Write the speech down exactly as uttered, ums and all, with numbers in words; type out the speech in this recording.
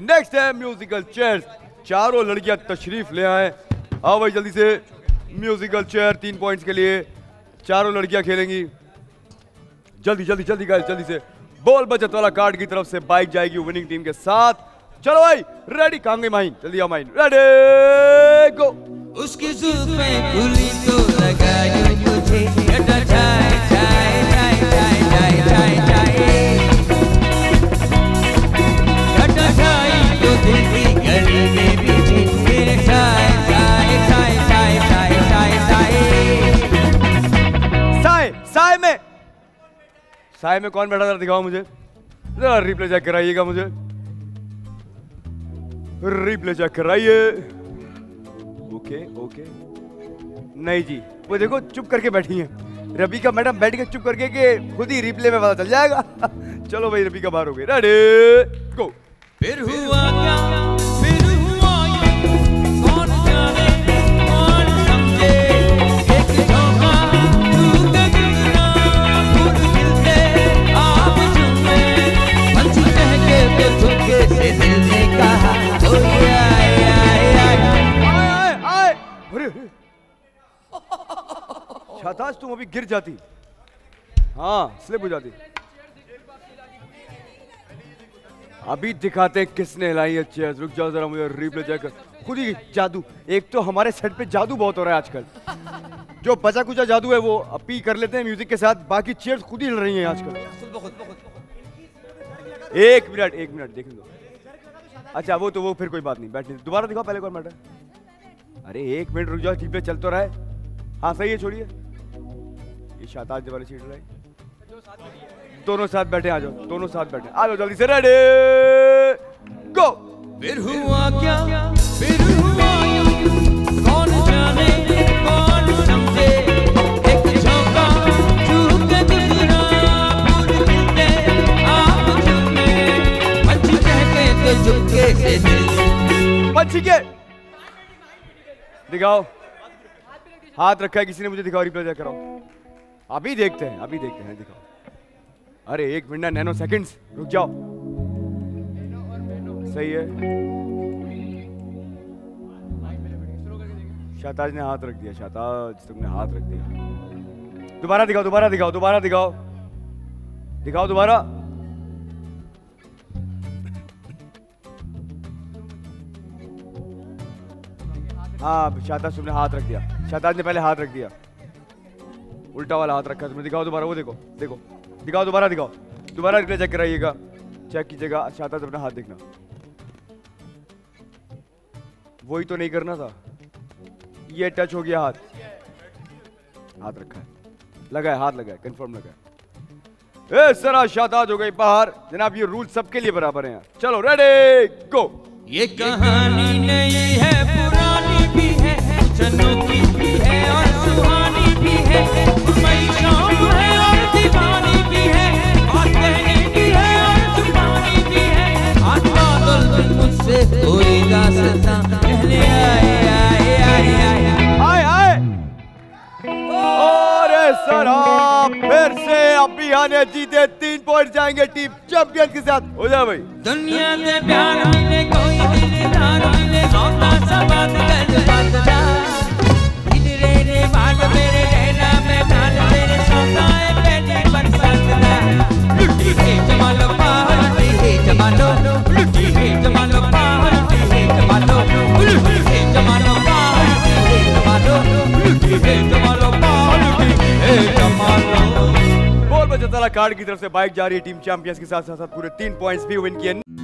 Next है musical chairs. चारों लड़कियां तशरीफ ले आए। आओ भाई जल्दी से। म्यूजिकल चेयर तीन पॉइंट्स के लिए चारों लड़कियां खेलेंगी। जल्दी जल्दी जल्दी गाइस जल्दी से। बॉल बचत वाला कार्ड की तरफ से बाइक जाएगी विनिंग टीम के साथ। चलो भाई रेडी। कांगे माइन जल्दी आओ। Mine ready go. उसकी जुल्फें खुली तो लगा यूं तुझे डटा जाए जाए जाए जाए जाए जाए डटा जाए तो दिल की गली में पीछे तेरे साए साए साए साए साए साए साए साए साए में साए में कौन बैठा था दिखाओ मुझे जरा। रिप्ले चेक कराइएगा मुझे। रिप्ले चेक कराइए। ओके ओके नहीं जी वो देखो चुप करके बैठी हैं। रबीका मैडम बैठ के चुप करके के खुद ही रिप्ले में पता चल जाएगा। चलो भाई रबीका बाहर हो गई। Ready go. फिर हुआ क्या फिर हुआ क्या कौन जाने कौन समझे एक झोंका तू गगना फूट खिलते आप झूमे पंछी कहके तो झुके से दिल ने कहा ओ आए आए आए आए। अरे छाताश तुम अभी गिर जाती। हाँ स्लिप हो जाती। अभी दिखाते हैं किसने हिलाई है चेयर्स। रुक जाओ जरा मुझे रिप्ले चेक कर। खुद ही जादू। एक तो हमारे सेट पे जादू बहुत हो रहा है आजकल। जो बचा कुचा जादू है वो अपी कर लेते हैं म्यूजिक के साथ। बाकी चेयर्स खुद ही हिल रही हैं आजकल। एक मिनट एक मिनट देख लो। अच्छा वो तो वो फिर कोई बात नहीं। बैठने दोबारा दिखाओ पहले एक बार मैटर। अरे एक मिनट रुक जाओ। रिप्ले चल तो रहा है। हाँ सही है छोड़िए। ये शाताज वाली सीट रहा है। दोनों साथ बैठे आ जाओ। दोनों साथ बैठे आ जाओ जल्दी से। Ready go. फिर हुआ क्या फिर हुआ कौन जाने कौन समझे एक झोंका चूक गया फूट खिलते आप झूमे पंछी कहके तो झुके से पंछी के दिखाओ। हाथ रखा है किसी ने मुझे दिखाओ। रिप्ले चेक कराओ। अभी देखते हैं अभी देखते हैं दिखाओ। अरे एक मिनट नैनो सेकंड्स रुक जाओ। सही है। शाताज ने हाथ रख दिया। शाताज तुमने हाथ रख दिया। दोबारा दिखाओ दोबारा दिखाओ दोबारा दिखाओ दिखाओ दोबारा। हाँ शाताज तुमने हाथ रख दिया। शाताज ने पहले हाथ रख दिया। उल्टा वाला हाथ रखा तुमने। दिखाओ दोबारा। वो देखो देखो दिखाओ दोबारा दिखाओ दोबारा। Replay check कराइएगा। चेक कीजिएगा। शाता अपना हाथ देखना। वही तो नहीं करना था। ये टच हो गया हाथ। हाथ रखा है लगाए हाथ लगाए कंफर्म लगाए। इस तरह शाताज हो गई बाहर। जनाब ये रूल सबके लिए बराबर है। चलो रेडी गो। ये कहानी नहीं है पुरानी भी है की भी है और सुहानी भी है मुझसे कोई रास्ता कहने आए आए आए आए आए। और सराब फिर से अभी आने जीते तीन पॉइंट जाएंगे टीम चैंपियन के साथ। हो जाए भाई। दुनिया में प्यार मिले कोई दिलदार मिले मौका सा बात कर बात ना इन रहने बात मेरे रहना में मान मेरे सौदा है बेटे बरसात ना लुटी के जमालो पार के जमालो लुटी के जमालो पार के जमालो लुटी के जमालो पार के जमालो लुटी के जमालो पार के जमालो। बॉल बचत वाला कार्ड की तरफ से बाइक जा रही है टीम चैंपियंस के साथ साथ पूरे तीन पॉइंट्स भी विन किए।